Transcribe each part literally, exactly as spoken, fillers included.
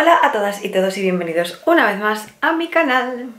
Hola a todas y todos y bienvenidos una vez más a mi canal.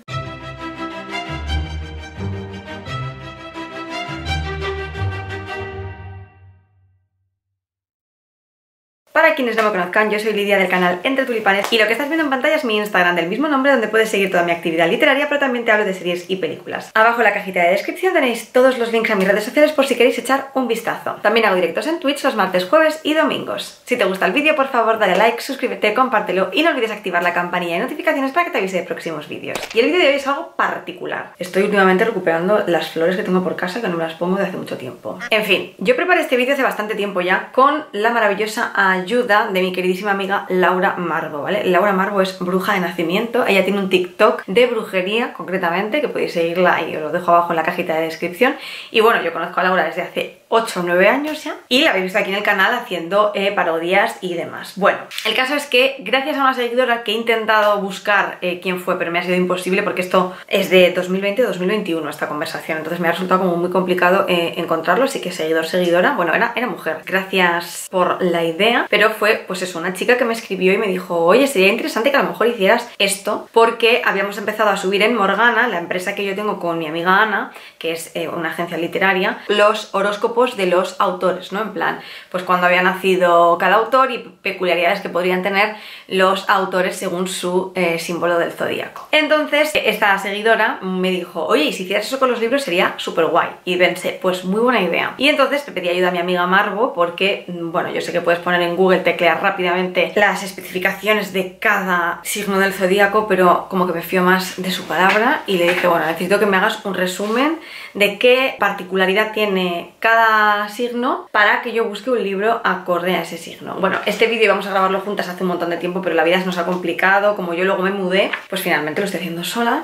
Para quienes no me conozcan, yo soy Lidia del canal Entre Tulipanes y lo que estás viendo en pantalla es mi Instagram del mismo nombre, donde puedes seguir toda mi actividad literaria, pero también te hablo de series y películas. Abajo en la cajita de descripción tenéis todos los links a mis redes sociales por si queréis echar un vistazo. También hago directos en Twitch los martes, jueves y domingos. Si te gusta el vídeo, por favor dale like, suscríbete, compártelo y no olvides activar la campanilla de notificaciones para que te avise de próximos vídeos. Y el vídeo de hoy es algo particular. Estoy últimamente recuperando las flores que tengo por casa, que no me las pongo de hace mucho tiempo. En fin, yo preparé este vídeo hace bastante tiempo ya con la maravillosa ayuda ayuda de mi queridísima amiga Laura Marvo, ¿vale? Laura Marvo es bruja de nacimiento, ella tiene un TikTok de brujería concretamente, que podéis seguirla y os lo dejo abajo en la cajita de descripción. Y bueno, yo conozco a Laura desde hace ocho o nueve años ya, y la habéis visto aquí en el canal haciendo eh, parodias y demás. Bueno, el caso es que gracias a una seguidora que he intentado buscar eh, quién fue, pero me ha sido imposible porque esto es de dos mil veinte a dos mil veintiuno esta conversación, entonces me ha resultado como muy complicado eh, encontrarlo, así que seguidor, seguidora, bueno, era, era mujer. Gracias por la idea, pero fue, pues es una chica que me escribió y me dijo, oye, sería interesante que a lo mejor hicieras esto, porque habíamos empezado a subir en Morgana, la empresa que yo tengo con mi amiga Ana, que es eh, una agencia literaria, los horóscopos de los autores, ¿no? En plan, pues cuando había nacido cada autor y peculiaridades que podrían tener los autores según su eh, símbolo del zodíaco. Entonces, esta seguidora me dijo, oye, y si hicieras eso con los libros sería súper guay. Y pensé, pues muy buena idea. Y entonces le pedí ayuda a mi amiga Marvo porque, bueno, yo sé que puedes poner en Google, teclear rápidamente las especificaciones de cada signo del zodíaco, pero como que me fío más de su palabra y le dije, bueno, necesito que me hagas un resumen de qué particularidad tiene cada signo para que yo busque un libro acorde a ese signo. Bueno, este vídeo íbamos a grabarlo juntas hace un montón de tiempo, pero la vida nos ha complicado, como yo luego me mudé, pues finalmente lo estoy haciendo sola.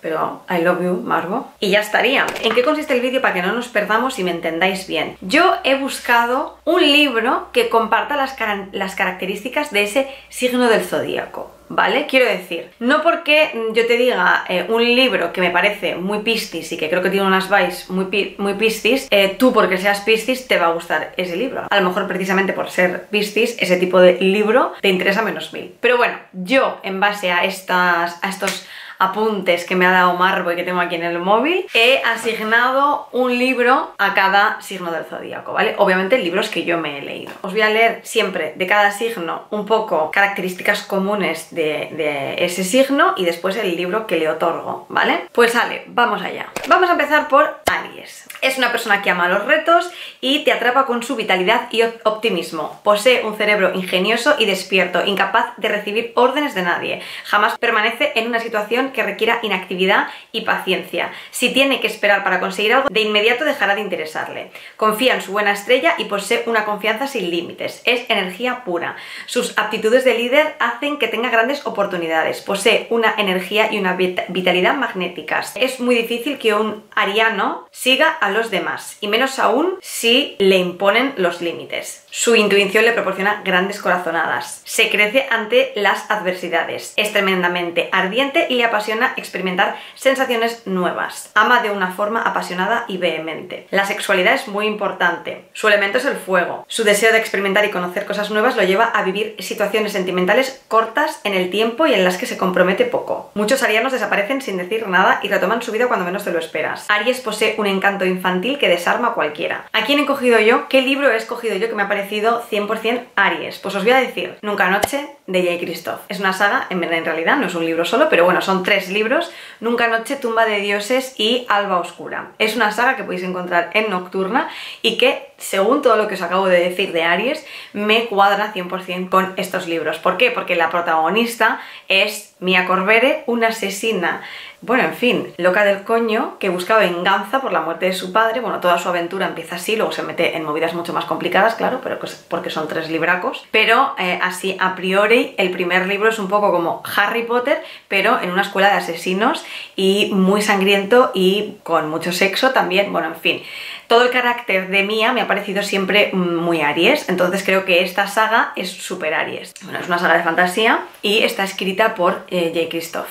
Pero I love you, Margo. Y ya estaría. ¿En qué consiste el vídeo para que no nos perdamos y me entendáis bien? Yo he buscado un libro que comparta las, car las características de ese signo del zodíaco, ¿vale? Quiero decir, no porque yo te diga eh, un libro que me parece muy piscis y que creo que tiene unas vibes muy, pi muy piscis, eh, tú porque seas piscis te va a gustar ese libro. A lo mejor precisamente por ser piscis ese tipo de libro te interesa menos mil. Pero bueno, yo en base a, estas, a estos... apuntes que me ha dado Marvo y que tengo aquí en el móvil, he asignado un libro a cada signo del zodíaco, ¿vale? Obviamente libros que yo me he leído. Os voy a leer siempre de cada signo un poco características comunes de, de ese signo y después el libro que le otorgo, ¿vale? Pues sale, vamos allá. Vamos a empezar por Aries. Es una persona que ama los retos y te atrapa con su vitalidad y optimismo. Posee un cerebro ingenioso y despierto, incapaz de recibir órdenes de nadie. Jamás permanece en una situación que requiera inactividad y paciencia. Si tiene que esperar para conseguir algo, de inmediato dejará de interesarle. Confía en su buena estrella y posee una confianza sin límites. Es energía pura. Sus aptitudes de líder hacen que tenga grandes oportunidades. Posee una energía y una vitalidad magnéticas. Es muy difícil que un ariano siga a los demás, y menos aún si le imponen los límites. Su intuición le proporciona grandes corazonadas. Se crece ante las adversidades. Es tremendamente ardiente y le apasiona experimentar sensaciones nuevas. Ama de una forma apasionada y vehemente. La sexualidad es muy importante. Su elemento es el fuego. Su deseo de experimentar y conocer cosas nuevas lo lleva a vivir situaciones sentimentales cortas en el tiempo y en las que se compromete poco. Muchos arianos desaparecen sin decir nada y retoman su vida cuando menos te lo esperas. Aries posee un encanto infantil que desarma a cualquiera. ¿A quién he cogido yo? ¿Qué libro he escogido yo que me ha parecido cien por cien Aries? Pues os voy a decir Nunca Noche de Jay Kristoff. Es una saga, en realidad no es un libro solo, pero bueno, son tres libros: Nunca Noche, Tumba de Dioses y Alba Oscura. Es una saga que podéis encontrar en Nocturna y que, según todo lo que os acabo de decir de Aries, me cuadra cien por cien con estos libros. ¿Por qué? Porque la protagonista es Mia Corvere, una asesina, bueno, en fin, loca del coño, que busca venganza por la muerte de su padre. Bueno, toda su aventura empieza así, luego se mete en movidas mucho más complicadas, claro, pero pues porque son tres libracos. Pero eh, así a priori, el primer libro es un poco como Harry Potter, pero en una escuela de asesinos y muy sangriento y con mucho sexo también, bueno, en fin. todo el carácter de Mia me ha parecido siempre muy Aries, entonces creo que esta saga es súper Aries. Bueno, es una saga de fantasía y está escrita por eh, Jay Kristoff.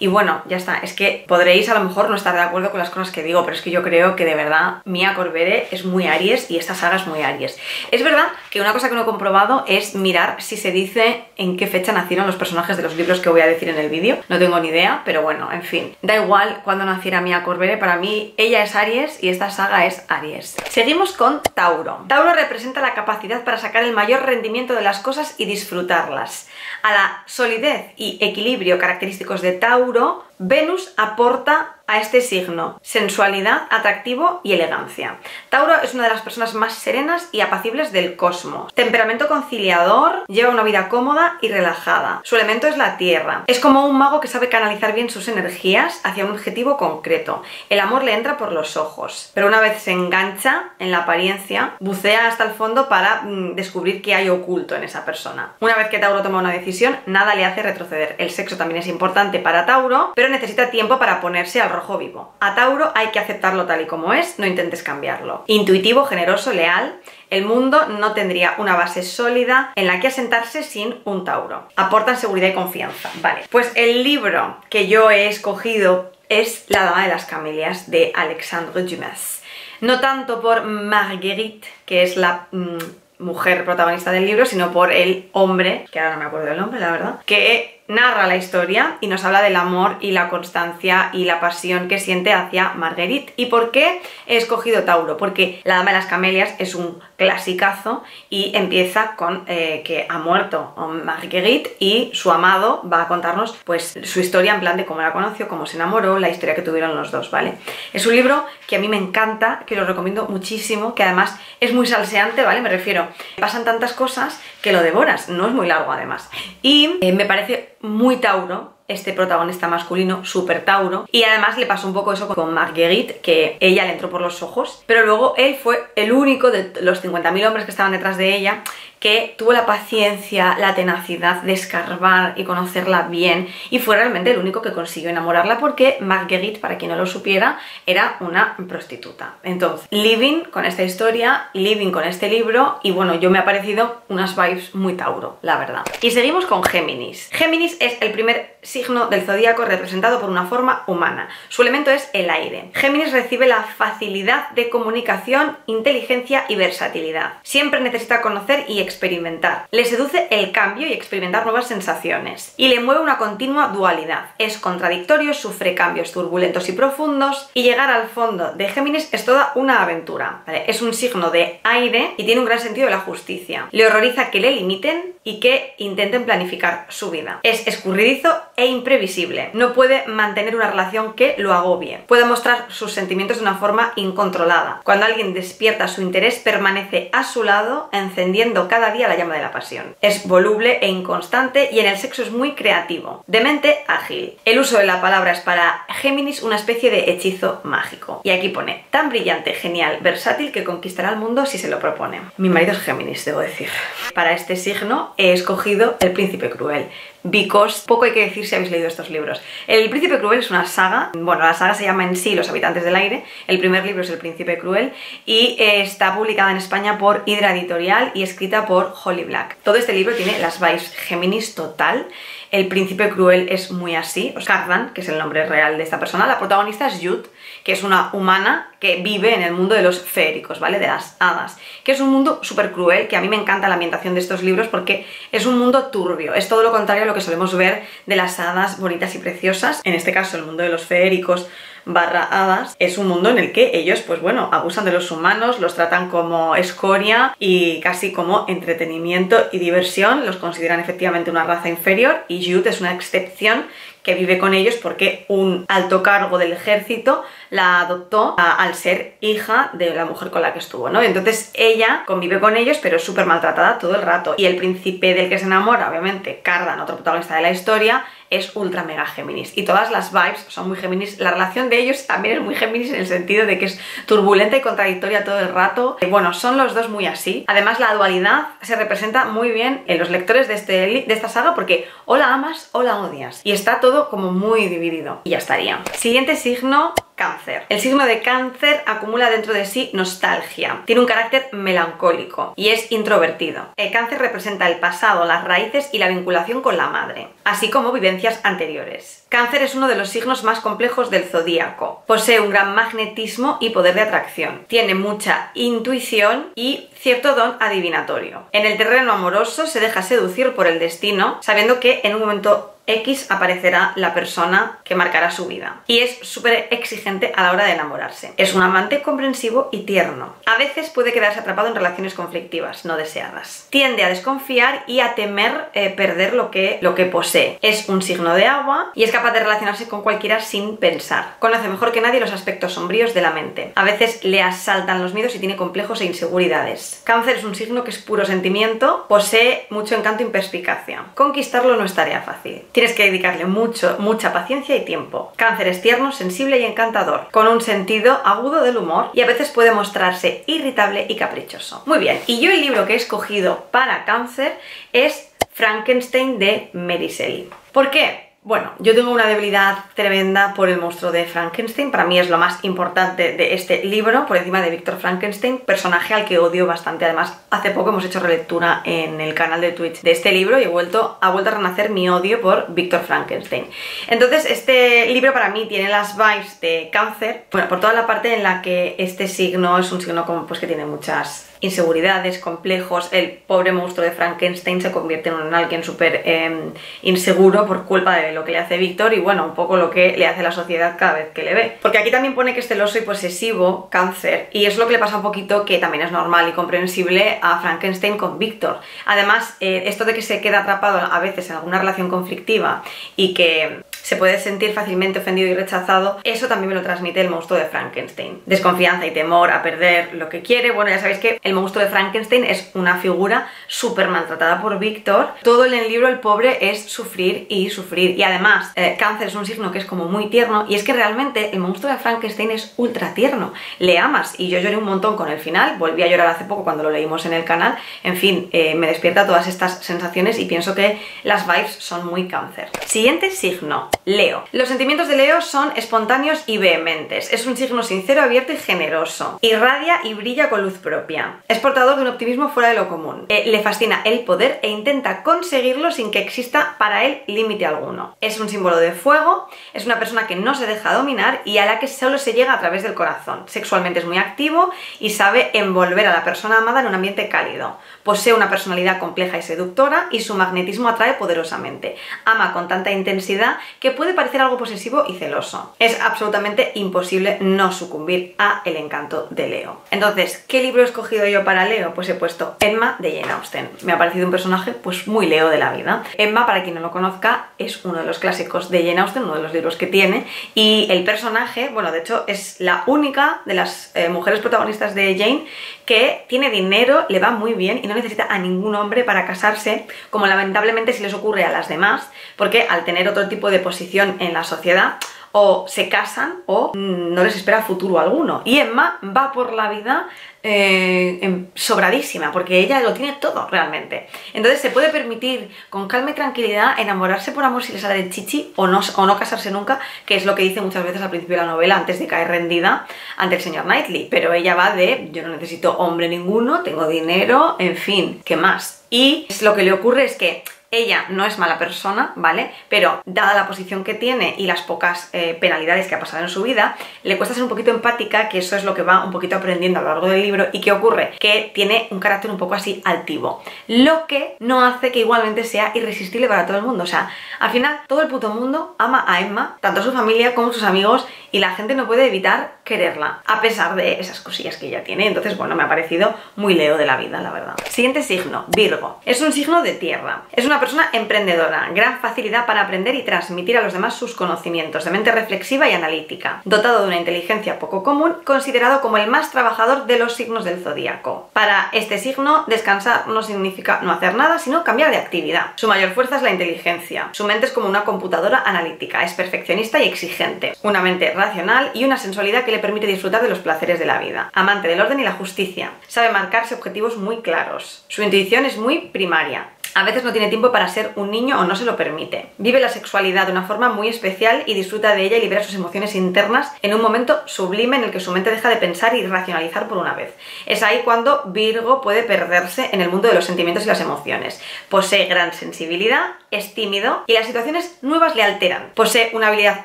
Y bueno, ya está, es que podréis a lo mejor no estar de acuerdo con las cosas que digo, pero es que yo creo que de verdad Mia Corvere es muy Aries y esta saga es muy Aries. Es verdad que una cosa que no he comprobado es mirar si se dice en qué fecha nacieron los personajes de los libros que voy a decir en el vídeo. No tengo ni idea, pero bueno, en fin. Da igual cuando naciera Mia Corvere, para mí ella es Aries y esta saga es Aries. Seguimos con Tauro. Tauro representa la capacidad para sacar el mayor rendimiento de las cosas y disfrutarlas. A la solidez y equilibrio característicos de Tauro, Venus aporta a este signo sensualidad, atractivo y elegancia. Tauro es una de las personas más serenas y apacibles del cosmos. Temperamento conciliador, lleva una vida cómoda y relajada. Su elemento es la tierra. Es como un mago que sabe canalizar bien sus energías hacia un objetivo concreto. El amor le entra por los ojos, pero una vez se engancha en la apariencia, bucea hasta el fondo para mm, descubrir qué hay oculto en esa persona. Una vez que Tauro toma una decisión, nada le hace retroceder. El sexo también es importante para Tauro, pero necesita tiempo para ponerse al rojo vivo. A Tauro hay que aceptarlo tal y como es, no intentes cambiarlo. Intuitivo, generoso, leal, el mundo no tendría una base sólida en la que asentarse sin un Tauro. Aportan seguridad y confianza. Vale, pues el libro que yo he escogido es La dama de las camelias de Alexandre Dumas. No tanto por Marguerite, que es la... Mmm, mujer protagonista del libro, sino por el hombre, que ahora no me acuerdo del nombre, la verdad, que narra la historia y nos habla del amor y la constancia y la pasión que siente hacia Marguerite. ¿Y por qué he escogido Tauro? Porque La dama de las camelias es un clasicazo y empieza con eh, que ha muerto Marguerite y su amado va a contarnos pues su historia en plan de cómo la conoció, cómo se enamoró, la historia que tuvieron los dos, ¿vale? Es un libro que a mí me encanta, que lo recomiendo muchísimo, que además es muy salseante, ¿vale? Me refiero, pasan tantas cosas que lo devoras, no es muy largo además. Y eh, me parece muy Tauro este protagonista masculino, súper Tauro, y además le pasó un poco eso con Marguerite, que ella le entró por los ojos, pero luego él fue el único de los cincuenta mil hombres que estaban detrás de ella que tuvo la paciencia, la tenacidad de escarbar y conocerla bien, y fue realmente el único que consiguió enamorarla, porque Marguerite, para quien no lo supiera, era una prostituta. Entonces, living con esta historia, living con este libro, y bueno, yo me ha parecido unas vibes muy Tauro, la verdad. Y seguimos con Géminis. Géminis es el primer signo del zodíaco representado por una forma humana. Su elemento es el aire. Géminis recibe la facilidad de comunicación, inteligencia y versatilidad. Siempre necesita conocer y experimentar. Le seduce el cambio y experimentar nuevas sensaciones. Y le mueve una continua dualidad. Es contradictorio, sufre cambios turbulentos y profundos, y llegar al fondo de Géminis es toda una aventura, ¿vale? Es un signo de aire y tiene un gran sentido de la justicia. Le horroriza que le limiten y que intenten planificar su vida. Es escurridizo e imprevisible. No puede mantener una relación que lo agobie. Puede mostrar sus sentimientos de una forma incontrolada. Cuando alguien despierta su interés, permanece a su lado, encendiendo cada día la llama de la pasión. Es voluble e inconstante y en el sexo es muy creativo. De mente ágil. El uso de la palabra es para Géminis una especie de hechizo mágico. Y aquí pone, tan brillante, genial, versátil que conquistará el mundo si se lo propone. Mi marido es Géminis, debo decir. Para este signo he escogido El Príncipe Cruel. Because, poco hay que decir si habéis leído estos libros. El Príncipe Cruel es una saga, bueno, la saga se llama en sí Los Habitantes del Aire, el primer libro es El Príncipe Cruel, y está publicada en España por Hydra Editorial y escrita por Holly Black. Todo este libro tiene las vibes Géminis total. El Príncipe Cruel es muy así. Cardan, que es el nombre real de esta persona, la protagonista es Jude, que es una humana que vive en el mundo de los feéricos, ¿vale? De las hadas, que es un mundo súper cruel, que a mí me encanta la ambientación de estos libros porque es un mundo turbio, es todo lo contrario a lo que solemos ver de las hadas bonitas y preciosas. En este caso, el mundo de los feéricos barra hadas es un mundo en el que ellos, pues bueno, abusan de los humanos, los tratan como escoria y casi como entretenimiento y diversión, los consideran efectivamente una raza inferior, y Jude es una excepción que vive con ellos porque un alto cargo del ejército la adoptó a, al ser hija de la mujer con la que estuvo, ¿no? Entonces ella convive con ellos, pero es súper maltratada todo el rato. Y el príncipe del que se enamora, obviamente, Cardan, otro protagonista de la historia, es ultra mega Géminis. Y todas las vibes son muy Géminis. La relación de ellos también es muy Géminis en el sentido de que es turbulenta y contradictoria todo el rato. Y bueno, son los dos muy así. Además, la dualidad se representa muy bien en los lectores de, este, de esta saga porque o la amas o la odias. Y está todo todo como muy dividido. Y ya estaría. Siguiente signo, Cáncer. El signo de Cáncer acumula dentro de sí nostalgia. Tiene un carácter melancólico y es introvertido. El Cáncer representa el pasado, las raíces y la vinculación con la madre, así como vivencias anteriores. Cáncer es uno de los signos más complejos del zodíaco. Posee un gran magnetismo y poder de atracción. Tiene mucha intuición y cierto don adivinatorio. En el terreno amoroso se deja seducir por el destino, sabiendo que en un momento X aparecerá la persona que marcará su vida. Y es súper exigente a la hora de enamorarse. Es un amante comprensivo y tierno. A veces puede quedarse atrapado en relaciones conflictivas no deseadas. Tiende a desconfiar y a temer eh, perder lo que, lo que posee. Es un signo de agua y es capaz de relacionarse con cualquiera sin pensar. Conoce mejor que nadie los aspectos sombríos de la mente. A veces le asaltan los miedos y tiene complejos e inseguridades. Cáncer es un signo que es puro sentimiento, posee mucho encanto y perspicacia. Conquistarlo no es tarea fácil. Tienes que dedicarle mucho, mucha paciencia y tiempo. Cáncer es tierno, sensible y encantador, con un sentido agudo del humor y a veces puede mostrarse irritable y caprichoso. Muy bien, y yo el libro que he escogido para Cáncer es Frankenstein de Mary Shelley. ¿Por qué? Bueno, yo tengo una debilidad tremenda por el monstruo de Frankenstein. Para mí es lo más importante de este libro, por encima de Víctor Frankenstein, personaje al que odio bastante. Además, hace poco hemos hecho relectura en el canal de Twitch de este libro y he vuelto, ha vuelto a renacer mi odio por Víctor Frankenstein. Entonces, este libro para mí tiene las vibes de Cáncer, bueno, por toda la parte en la que este signo es un signo como, pues, que tiene muchas inseguridades, complejos. El pobre monstruo de Frankenstein se convierte en un alguien súper eh, inseguro por culpa de lo que le hace Víctor y, bueno, un poco lo que le hace la sociedad cada vez que le ve. Porque aquí también pone que es celoso y posesivo, Cáncer, y es lo que le pasa un poquito, que también es normal y comprensible a Frankenstein con Víctor. Además, eh, esto de que se queda atrapado a veces en alguna relación conflictiva y que se puede sentir fácilmente ofendido y rechazado, eso también me lo transmite el monstruo de Frankenstein. Desconfianza y temor a perder lo que quiere. Bueno, ya sabéis que el monstruo de Frankenstein es una figura súper maltratada por Víctor. Todo en el libro el pobre es sufrir y sufrir. Y además, eh, Cáncer es un signo que es como muy tierno, y es que realmente el monstruo de Frankenstein es ultra tierno. Le amas, y yo lloré un montón con el final. Volví a llorar hace poco cuando lo leímos en el canal. En fin, eh, me despierta todas estas sensaciones y pienso que las vibes son muy Cáncer. Siguiente signo, Leo. Los sentimientos de Leo son espontáneos y vehementes. Es un signo sincero, abierto y generoso. Irradia y brilla con luz propia. Es portador de un optimismo fuera de lo común. Eh, le fascina el poder e intenta conseguirlo sin que exista para él límite alguno. Es un símbolo de fuego, es una persona que no se deja dominar y a la que solo se llega a través del corazón. Sexualmente es muy activo y sabe envolver a la persona amada en un ambiente cálido. Posee una personalidad compleja y seductora y su magnetismo atrae poderosamente. Ama con tanta intensidad que puede parecer algo posesivo y celoso. Es absolutamente imposible no sucumbir a el encanto de Leo. Entonces, ¿qué libro he escogido yo para Leo? Pues he puesto Emma de Jane Austen. Me ha parecido un personaje, pues, muy Leo de la vida. Emma, para quien no lo conozca, es uno de los clásicos de Jane Austen, uno de los libros que tiene, y el personaje, bueno, de hecho es la única de las eh, mujeres protagonistas de Jane que tiene dinero, le va muy bien y no necesita a ningún hombre para casarse, como lamentablemente se les ocurre a las demás, porque al tener otro tipo de posición en la sociedad, o se casan o no les espera futuro alguno. Y Emma va por la vida eh, sobradísima, porque ella lo tiene todo realmente. Entonces se puede permitir con calma y tranquilidad enamorarse por amor si le sale del chichi, o no, o no casarse nunca, que es lo que dice muchas veces al principio de la novela antes de caer rendida ante el señor Knightley. Pero ella va de yo no necesito hombre ninguno, tengo dinero, en fin, ¿qué más? Y lo que le ocurre es que ella no es mala persona, ¿vale? Pero dada la posición que tiene y las pocas eh, penalidades que ha pasado en su vida, le cuesta ser un poquito empática, que eso es lo que va un poquito aprendiendo a lo largo del libro. ¿Y qué ocurre? Que tiene un carácter un poco así altivo, lo que no hace que igualmente sea irresistible para todo el mundo. O sea, al final todo el puto mundo ama a Emma, tanto su familia como sus amigos, y la gente no puede evitar quererla, a pesar de esas cosillas que ella tiene. Entonces, bueno, me ha parecido muy Leo de la vida, la verdad. Siguiente signo, Virgo. Es un signo de tierra. Es una persona emprendedora, gran facilidad para aprender y transmitir a los demás sus conocimientos, de mente reflexiva y analítica, dotado de una inteligencia poco común, considerado como el más trabajador de los signos del zodíaco. Para este signo, descansar no significa no hacer nada, sino cambiar de actividad. Su mayor fuerza es la inteligencia. Su mente es como una computadora analítica, es perfeccionista y exigente, una mente racional y una sensualidad que le permite disfrutar de los placeres de la vida. Amante del orden y la justicia, sabe marcarse objetivos muy claros. Su intuición es muy primaria. a veces no tiene tiempo para ser un niño o no se lo permite. Vive la sexualidad de una forma muy especial y disfruta de ella y libera sus emociones internas en un momento sublime en el que su mente deja de pensar y racionalizar por una vez. Es ahí cuando Virgo puede perderse en el mundo de los sentimientos y las emociones. Posee gran sensibilidad, es tímido y las situaciones nuevas le alteran. Posee una habilidad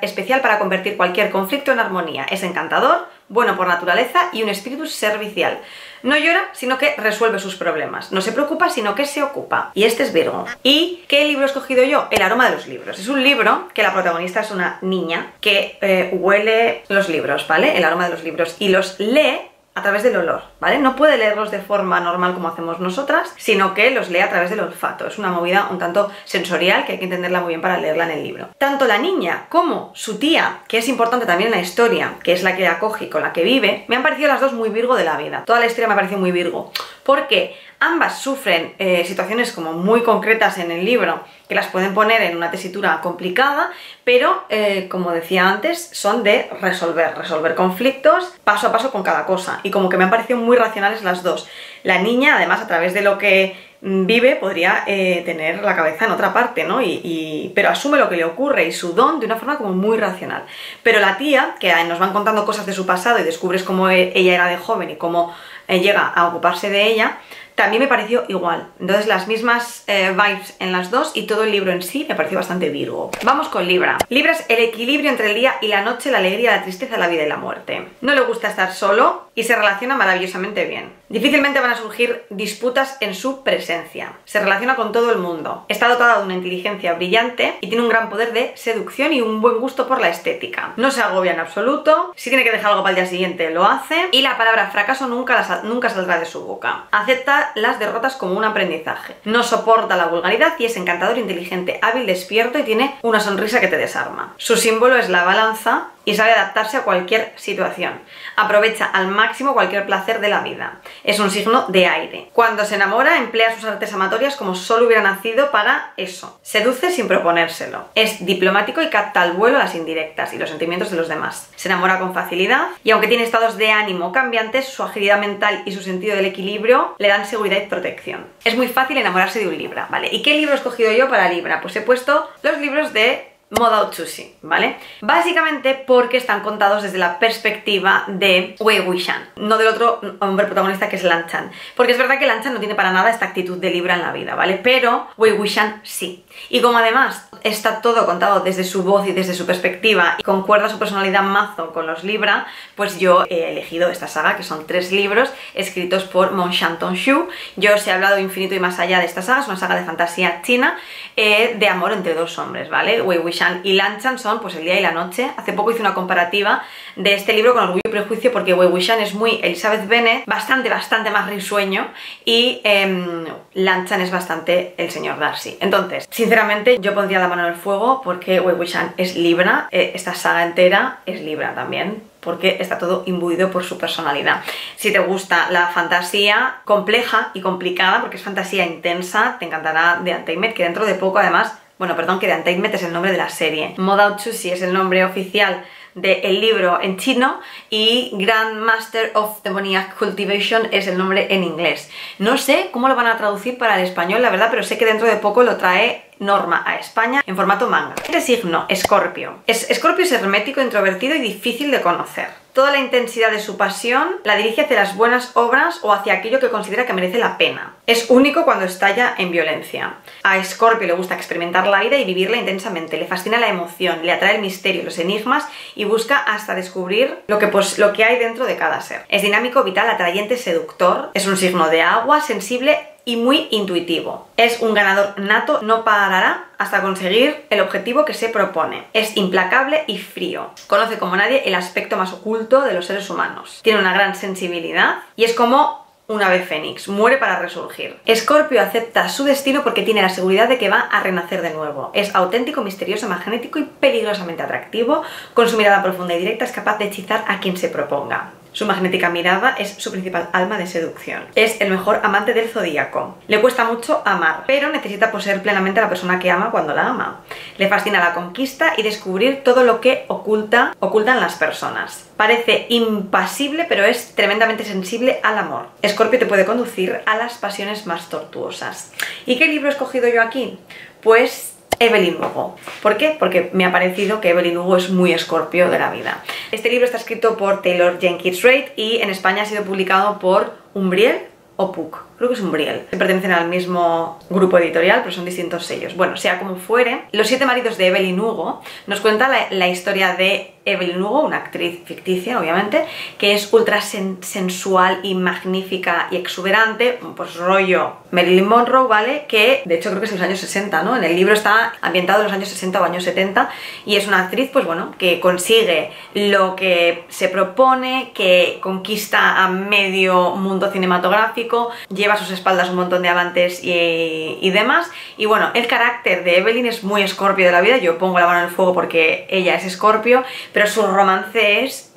especial para convertir cualquier conflicto en armonía. Es encantador, bueno por naturaleza y un espíritu servicial. No llora, sino que resuelve sus problemas. No se preocupa, sino que se ocupa. Y este es Virgo. ¿Y qué libro he escogido yo? El aroma de los libros. Es un libro que la protagonista es una niña que eh, huele los libros, ¿vale? El aroma de los libros. Y los lee a través del olor, ¿vale? No puede leerlos de forma normal como hacemos nosotras, sino que los lee a través del olfato. Es una movida un tanto sensorial que hay que entenderla muy bien para leerla en el libro. Tanto la niña como su tía, que es importante también en la historia, que es la que acoge y con la que vive, me han parecido las dos muy Virgo de la vida. Toda la historia me ha parecido muy Virgo, porque ambas sufren eh, situaciones como muy concretas en el libro que las pueden poner en una tesitura complicada, pero eh, como decía antes, son de resolver, resolver conflictos paso a paso con cada cosa, y como que me han parecido muy racionales las dos. La niña, además, a través de lo que vive, podría eh, tener la cabeza en otra parte, ¿no? Y, y, pero asume lo que le ocurre y su don de una forma como muy racional. Pero la tía, que nos van contando cosas de su pasado y descubres cómo ella era de joven y cómo eh, llega a ocuparse de ella, también me pareció igual. Entonces las mismas eh, vibes en las dos, y todo el libro en sí me pareció bastante Virgo. Vamos con Libra. Libra es el equilibrio entre el día y la noche, la alegría, la tristeza, la vida y la muerte. No le gusta estar solo y se relaciona maravillosamente bien. Difícilmente van a surgir disputas en su presencia. Se relaciona con todo el mundo. Está dotada de una inteligencia brillante y tiene un gran poder de seducción y un buen gusto por la estética. No se agobia en absoluto. Si tiene que dejar algo para el día siguiente, lo hace. Y la palabra fracaso nunca, la sal- nunca saldrá de su boca. Acepta las derrotas como un aprendizaje. No soporta la vulgaridad y es encantador, inteligente, hábil, despierto y tiene una sonrisa que te desarma. Su símbolo es la balanza y sabe adaptarse a cualquier situación. Aprovecha al máximo cualquier placer de la vida. Es un signo de aire. Cuando se enamora, emplea sus artes amatorias como solo hubiera nacido para eso. Seduce sin proponérselo. Es diplomático y capta al vuelo las indirectas y los sentimientos de los demás. Se enamora con facilidad y, aunque tiene estados de ánimo cambiantes, su agilidad mental y su sentido del equilibrio le dan seguridad y protección. Es muy fácil enamorarse de un Libra, ¿vale? ¿Y qué libro he escogido yo para Libra? Pues he puesto los libros de Mo Dao Zu Shi, ¿vale? Básicamente porque están contados desde la perspectiva de Wei Wuxian, no del otro hombre protagonista, que es Lan Zhan. Porque es verdad que Lan Zhan no tiene para nada esta actitud de Libra en la vida, ¿vale? Pero Wei Wuxian sí. Y como además está todo contado desde su voz y desde su perspectiva y concuerda su personalidad mazo con los Libra, pues yo he elegido esta saga, que son tres libros escritos por Mon Shan-tong-shu. Yo os he hablado infinito y más allá de esta saga. Es una saga de fantasía china eh, de amor entre dos hombres, ¿vale? Wei Wuxian y Lan Zhan son pues el día y la noche. Hace poco hice una comparativa de este libro con Orgullo y Prejuicio, porque Wei Wuxian es muy Elizabeth Bennet, bastante, bastante más risueño, y eh, Lan Zhan es bastante el señor Darcy. Entonces, sinceramente, yo pondría la mano en el fuego porque Wei Wuxian es Libra, eh, esta saga entera es Libra también, porque está todo imbuido por su personalidad. Si te gusta la fantasía compleja y complicada, porque es fantasía intensa, te encantará The Untamed, que dentro de poco además... Bueno, perdón, que The Untamed es el nombre de la serie. Mo Dao Zu Shi es el nombre oficial del libro en chino y Grand Master of Demoniac Cultivation es el nombre en inglés. No sé cómo lo van a traducir para el español, la verdad, pero sé que dentro de poco lo trae Norma a España en formato manga. Este signo, Escorpio. Escorpio es hermético, introvertido y difícil de conocer. Toda la intensidad de su pasión la dirige hacia las buenas obras o hacia aquello que considera que merece la pena. Es único cuando estalla en violencia. A Escorpio le gusta experimentar la vida y vivirla intensamente. Le fascina la emoción, le atrae el misterio, los enigmas y busca hasta descubrir lo que, pues, lo que hay dentro de cada ser. Es dinámico, vital, atrayente, seductor. Es un signo de agua, sensible y muy intuitivo. Es un ganador nato, no parará hasta conseguir el objetivo que se propone. Es implacable y frío. Conoce como nadie el aspecto más oculto de los seres humanos. Tiene una gran sensibilidad y es como un ave fénix, muere para resurgir. Escorpio acepta su destino porque tiene la seguridad de que va a renacer de nuevo. Es auténtico, misterioso, magnético y peligrosamente atractivo. Con su mirada profunda y directa es capaz de hechizar a quien se proponga. Su magnética mirada es su principal alma de seducción. Es el mejor amante del zodíaco. Le cuesta mucho amar, pero necesita poseer plenamente a la persona que ama cuando la ama. Le fascina la conquista y descubrir todo lo que oculta, ocultan las personas. Parece impasible, pero es tremendamente sensible al amor. Escorpio te puede conducir a las pasiones más tortuosas. ¿Y qué libro he escogido yo aquí? Pues Evelyn Hugo. ¿Por qué? Porque me ha parecido que Evelyn Hugo es muy escorpio de la vida. Este libro está escrito por Taylor Jenkins Reid y en España ha sido publicado por Umbriel o Puck. Creo que es Umbriel. Pertenecen al mismo grupo editorial, pero son distintos sellos. Bueno, sea como fuere, Los siete maridos de Evelyn Hugo nos cuenta la, la historia de Evelyn Hugo, una actriz ficticia, obviamente, que es ultra sen sensual y magnífica y exuberante, pues rollo Marilyn Monroe, ¿vale? Que, de hecho, creo que es de los años sesenta, ¿no? En el libro está ambientado en los años sesenta o años setenta y es una actriz, pues bueno, que consigue lo que se propone, que conquista a medio mundo cinematográfico, lleva a sus espaldas un montón de amantes y, y demás, y bueno, el carácter de Evelyn es muy escorpio de la vida. Yo pongo la mano en el fuego porque ella es escorpio, pero su romance es,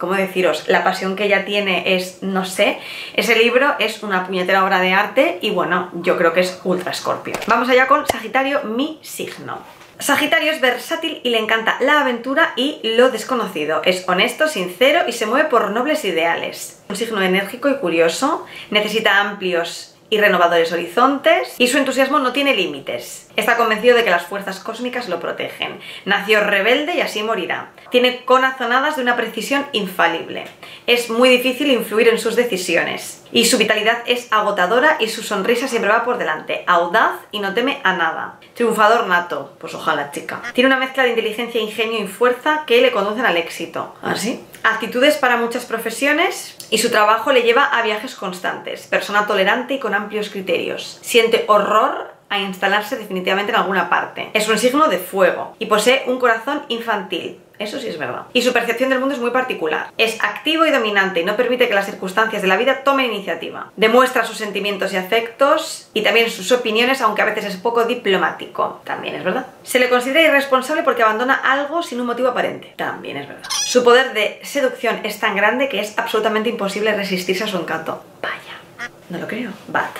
¿cómo deciros? La pasión que ella tiene es, no sé, ese libro es una puñetera obra de arte y bueno, yo creo que es ultra escorpio. Vamos allá con Sagitario, mi signo. Sagitario es versátil y le encanta la aventura y lo desconocido. Es honesto, sincero y se mueve por nobles ideales. Un signo enérgico y curioso, necesita amplios y renovadores horizontes y su entusiasmo no tiene límites. Está convencido de que las fuerzas cósmicas lo protegen. Nació rebelde y así morirá. Tiene corazonadas de una precisión infalible. Es muy difícil influir en sus decisiones. Y su vitalidad es agotadora y su sonrisa siempre va por delante. Audaz y no teme a nada. Triunfador nato. Pues ojalá, chica. Tiene una mezcla de inteligencia, ingenio y fuerza que le conducen al éxito. ¿Así? Aptitudes para muchas profesiones y su trabajo le lleva a viajes constantes. Persona tolerante y con amplios criterios. Siente horror a instalarse definitivamente en alguna parte. Es un signo de fuego y posee un corazón infantil. Eso sí es verdad. Y su percepción del mundo es muy particular. Es activo y dominante y no permite que las circunstancias de la vida tomen iniciativa. Demuestra sus sentimientos y afectos y también sus opiniones, aunque a veces es poco diplomático. También es verdad. Se le considera irresponsable porque abandona algo sin un motivo aparente. También es verdad. Su poder de seducción es tan grande que es absolutamente imposible resistirse a su encanto. Vaya. No lo creo. Bat.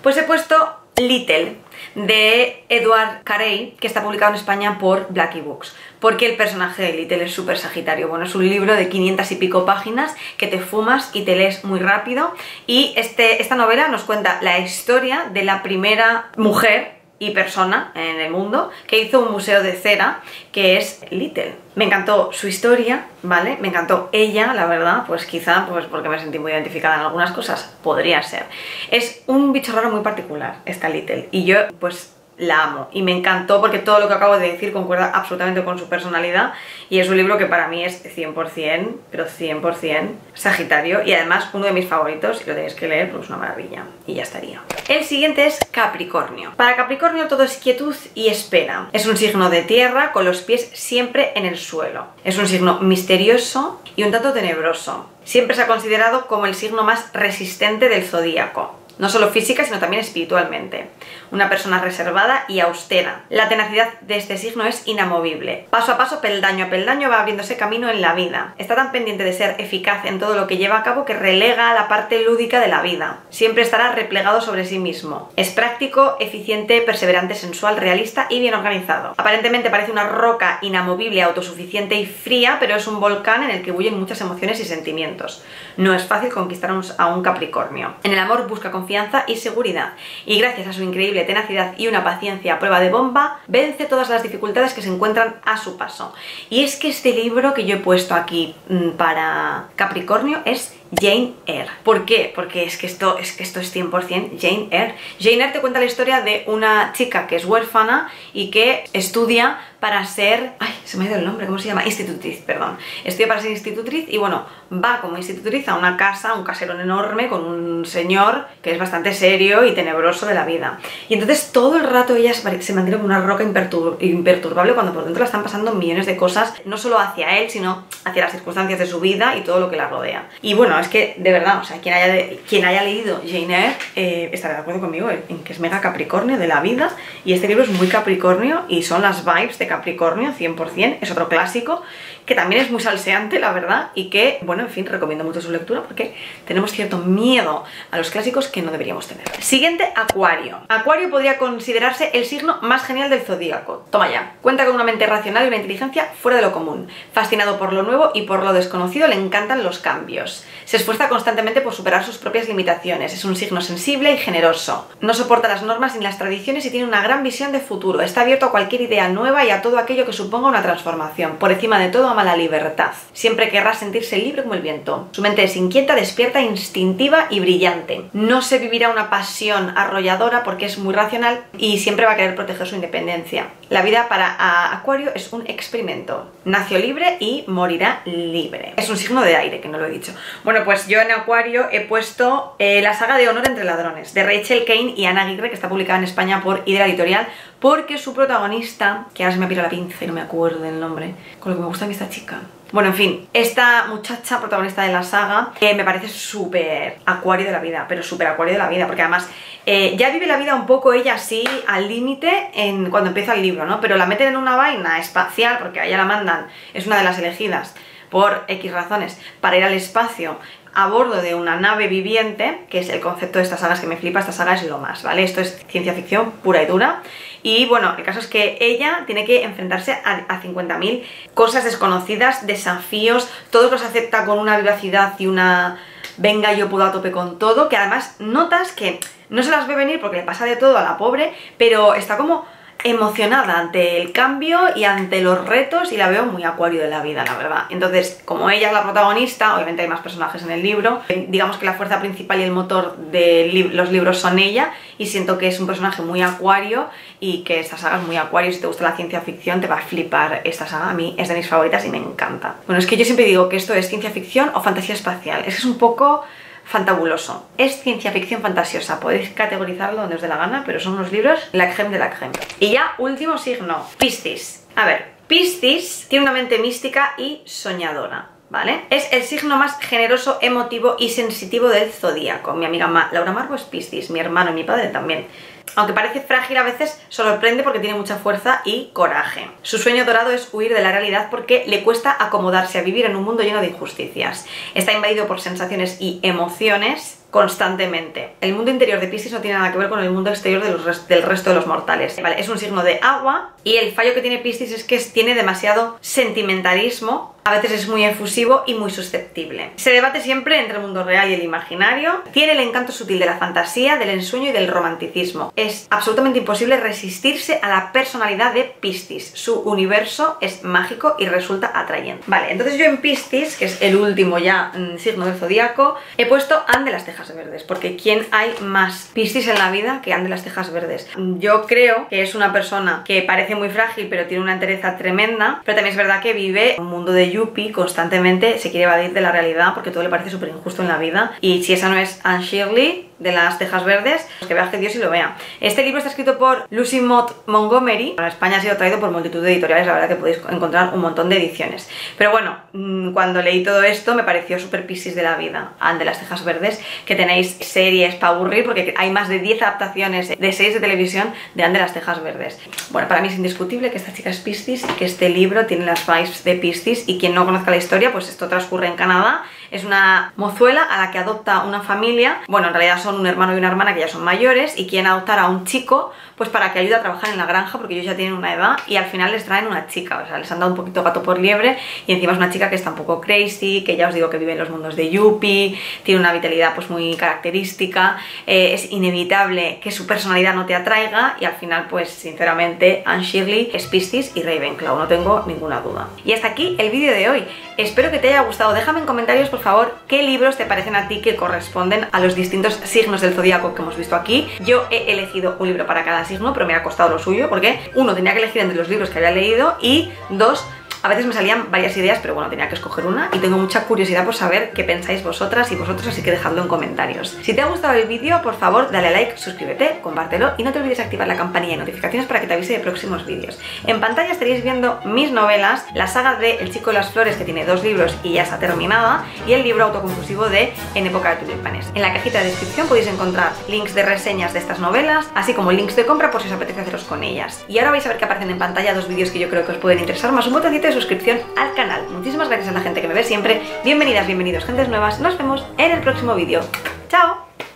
Pues he puesto Little, de Edward Carey, que está publicado en España por Blackie Books. Porque el personaje de Little es súper sagitario. Bueno, es un libro de quinientas y pico páginas que te fumas y te lees muy rápido. Y este, esta novela nos cuenta la historia de la primera mujer y persona en el mundo que hizo un museo de cera, que es Little. Me encantó su historia, ¿vale? Me encantó ella, la verdad, pues quizá pues porque me sentí muy identificada en algunas cosas, podría ser. Es un bicho raro muy particular, esta Little, y yo pues la amo y me encantó porque todo lo que acabo de decir concuerda absolutamente con su personalidad y es un libro que para mí es cien por cien, pero cien por cien sagitario y además uno de mis favoritos y lo tenéis que leer porque es una maravilla y ya estaría. El siguiente es Capricornio. Para Capricornio todo es quietud y espera. Es un signo de tierra con los pies siempre en el suelo. Es un signo misterioso y un tanto tenebroso. Siempre se ha considerado como el signo más resistente del zodíaco. No solo física, sino también espiritualmente. Una persona reservada y austera. La tenacidad de este signo es inamovible. Paso a paso, peldaño a peldaño, va abriéndose camino en la vida. Está tan pendiente de ser eficaz en todo lo que lleva a cabo que relega a la parte lúdica de la vida. Siempre estará replegado sobre sí mismo. Es práctico, eficiente, perseverante, sensual, realista y bien organizado. Aparentemente parece una roca inamovible, autosuficiente y fría, pero es un volcán en el que bullen muchas emociones y sentimientos. No es fácil conquistar a un Capricornio. En el amor busca confianza y seguridad, y gracias a su increíble tenacidad y una paciencia a prueba de bomba, vence todas las dificultades que se encuentran a su paso. Y es que este libro que yo he puesto aquí para Capricornio es Jane Eyre. ¿Por qué? Porque es que esto es, que esto es cien por cien Jane Eyre. Jane Eyre te cuenta la historia de una chica que es huérfana y que estudia para ser... ¡Ay! Se me ha ido el nombre, ¿cómo se llama? Institutriz, perdón. Estudia para ser institutriz y bueno, va como institutriz a una casa, un caserón enorme con un señor que es bastante serio y tenebroso de la vida. Y entonces todo el rato ella se mantiene como una roca impertur imperturbable cuando por dentro la están pasando millones de cosas, no solo hacia él, sino hacia las circunstancias de su vida y todo lo que la rodea. Y bueno, es que de verdad, o sea, quien haya, quien haya leído Jane Eyre eh, estará de acuerdo conmigo en que es mega Capricornio de la vida, y este libro es muy Capricornio y son las vibes de Capricornio cien por cien, es otro clásico que también es muy salseante, la verdad, y que, bueno, en fin, recomiendo mucho su lectura porque tenemos cierto miedo a los clásicos que no deberíamos tener. Siguiente, Acuario. Acuario podría considerarse el signo más genial del zodíaco. Toma ya. Cuenta con una mente racional y una inteligencia fuera de lo común. Fascinado por lo nuevo y por lo desconocido, le encantan los cambios. Se esfuerza constantemente por superar sus propias limitaciones. Es un signo sensible y generoso. No soporta las normas ni las tradiciones y tiene una gran visión de futuro. Está abierto a cualquier idea nueva y a todo aquello que suponga una transformación. Por encima de todo, ama la libertad. Siempre querrá sentirse libre como el viento. Su mente es inquieta, despierta, instintiva y brillante. No se vivirá una pasión arrolladora porque es muy racional y siempre va a querer proteger su independencia. La vida para Acuario es un experimento. Nació libre y morirá libre. Es un signo de aire, que no lo he dicho. Bueno, pues yo en Acuario he puesto eh, la saga de Honor entre ladrones, de Rachel Kane y Ana Aguirre, que está publicada en España por Hydra Editorial, porque su protagonista, que ahora se me pira la pinza y no me acuerdo del nombre, con lo que me gusta a mí esta chica... Bueno, en fin, esta muchacha protagonista de la saga eh, me parece súper Acuario de la vida, pero súper Acuario de la vida, porque además eh, ya vive la vida un poco ella así al límite en cuando empieza el libro, ¿no? Pero la meten en una vaina espacial, porque a ella la mandan, es una de las elegidas por X razones, para ir al espacio a bordo de una nave viviente, que es el concepto de estas sagas que me flipa, esta saga es lo más, ¿vale? Esto es ciencia ficción pura y dura. Y bueno, el caso es que ella tiene que enfrentarse a, a cincuenta mil cosas desconocidas, desafíos, todos los acepta con una vivacidad y una... venga, yo puedo a tope con todo, que además notas que no se las ve venir porque le pasa de todo a la pobre, pero está como... emocionada ante el cambio y ante los retos, y la veo muy Acuario de la vida, la verdad. Entonces, como ella es la protagonista, obviamente hay más personajes en el libro, digamos que la fuerza principal y el motor de li- los libros son ella, y siento que es un personaje muy Acuario y que esta saga es muy Acuario. Si te gusta la ciencia ficción te va a flipar esta saga, a mí es de mis favoritas y me encanta. Bueno, es que yo siempre digo que esto es ciencia ficción o fantasía espacial, es que es un poco... fantabuloso. Es ciencia ficción fantasiosa, podéis categorizarlo donde os dé la gana, pero son unos libros la crème de la crème. Y ya, último signo, Piscis. A ver, Piscis tiene una mente mística y soñadora, ¿vale? Es el signo más generoso, emotivo y sensitivo del zodíaco. Mi amiga Ma, Laura Marvo es Piscis, mi hermano y mi padre también. Aunque parece frágil a veces, sorprende porque tiene mucha fuerza y coraje. Su sueño dorado es huir de la realidad porque le cuesta acomodarse a vivir en un mundo lleno de injusticias. Está invadido por sensaciones y emociones constantemente. El mundo interior de Piscis no tiene nada que ver con el mundo exterior de los rest del resto de los mortales. Vale, es un signo de agua y el fallo que tiene Piscis es que tiene demasiado sentimentalismo, a veces es muy efusivo y muy susceptible. Se debate siempre entre el mundo real y el imaginario. Tiene el encanto sutil de la fantasía, del ensueño y del romanticismo. Es absolutamente imposible resistirse a la personalidad de Piscis. Su universo es mágico y resulta atrayente. Vale, entonces yo en Piscis, que es el último ya mmm, signo del zodíaco, he puesto Anne de las Tejas Verdes, porque ¿quién hay más Piscis en la vida que Anne de las Tejas Verdes? Yo creo que es una persona que parece muy frágil pero tiene una entereza tremenda, pero también es verdad que vive un mundo de yuppie, constantemente se quiere evadir de la realidad porque todo le parece súper injusto en la vida, y si esa no es Anne Shirley de las Tejas Verdes, pues que veas que Dios y lo vea. Este libro está escrito por Lucy Mott Montgomery, en España ha sido traído por multitud de editoriales, la verdad que podéis encontrar un montón de ediciones, pero bueno, cuando leí todo esto me pareció súper Piscis de la vida, Anne de las Tejas Verdes, que tenéis series para aburrir porque hay más de diez adaptaciones de series de televisión de Anne de las Tejas Verdes. Bueno, para mí es indiscutible que esta chica es Piscis y que este libro tiene las vibes de Piscis, y quien no conozca la historia, pues esto transcurre en Canadá. Es una mozuela a la que adopta una familia, bueno, en realidad son un hermano y una hermana que ya son mayores y quieren adoptar a un chico pues para que ayude a trabajar en la granja porque ellos ya tienen una edad, y al final les traen una chica, o sea, les han dado un poquito gato por liebre, y encima es una chica que está un poco crazy, que ya os digo que vive en los mundos de yuppie, tiene una vitalidad pues muy característica, eh, es inevitable que su personalidad no te atraiga, y al final pues sinceramente Anne Shirley es Piscis y Ravenclaw, no tengo ninguna duda. Y hasta aquí el vídeo de hoy, espero que te haya gustado, déjame en comentarios por favor qué libros te parecen a ti que corresponden a los distintos signos del zodíaco que hemos visto aquí. Yo he elegido un libro para cada signo, pero me ha costado lo suyo porque uno, tenía que elegir entre los libros que había leído, y dos, A veces me salían varias ideas, pero bueno, tenía que escoger una y tengo mucha curiosidad por saber qué pensáis vosotras y vosotros, así que dejadlo en comentarios. Si te ha gustado el vídeo, por favor, dale a like, suscríbete, compártelo y no te olvides activar la campanilla de notificaciones para que te avise de próximos vídeos. En pantalla estaréis viendo mis novelas, la saga de El chico de las flores, que tiene dos libros y ya está terminada, y el libro autoconclusivo de En época de tulipanes. En la cajita de descripción podéis encontrar links de reseñas de estas novelas, así como links de compra por si os apetece haceros con ellas. Y ahora vais a ver que aparecen en pantalla dos vídeos que yo creo que os pueden interesar, más un botoncito de suscripción al canal. Muchísimas gracias a la gente que me ve siempre. Bienvenidas, bienvenidos, gentes nuevas. Nos vemos en el próximo vídeo.